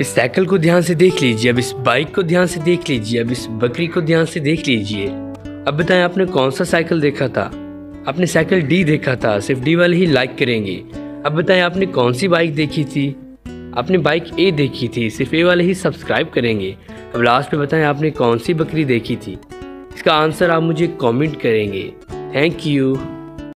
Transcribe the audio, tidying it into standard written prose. इस साइकिल को ध्यान से देख लीजिए, अब इस बाइक को ध्यान से देख लीजिए, अब इस बकरी को ध्यान से देख लीजिए। अब बताएं आपने कौन सा साइकिल देखा था? आपने साइकिल डी देखा था, सिर्फ डी वाले ही लाइक करेंगे। अब बताएं आपने कौन सी बाइक देखी थी? आपने बाइक ए देखी थी, सिर्फ ए वाले ही सब्सक्राइब करेंगे। अब लास्ट में बताएं आपने कौन सी बकरी देखी थी? इसका आंसर आप मुझे कॉमेंट करेंगे। Thank you.